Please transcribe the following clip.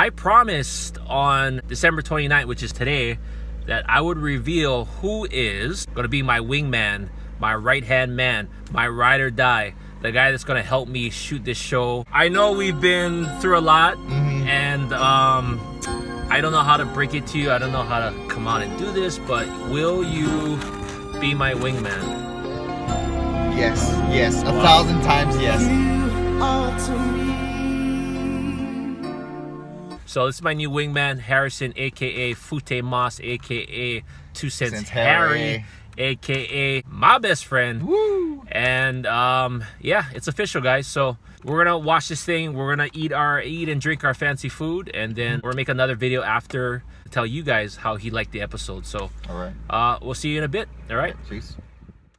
I promised on December 29th, which is today, that I would reveal who is going to be my wingman, my right-hand man, my ride or die, the guy that's going to help me shoot this show. I know we've been through a lot, and I don't know how to break it to you. I don't know how to come out and do this, but will you be my wingman? Yes, yes, wow. 1,000 times yes. You are to me. So this is my new wingman, Harrison, a.k.a. Futey Moss, a.k.a. 2 Cents Harry, a.k.a. my best friend. Woo! And yeah, it's official, guys. So we're going to watch this thing. We're going to eat and drink our fancy food. And then we're going to make another video after to tell you guys how he liked the episode. So all right. We'll see you in a bit. All right? Peace.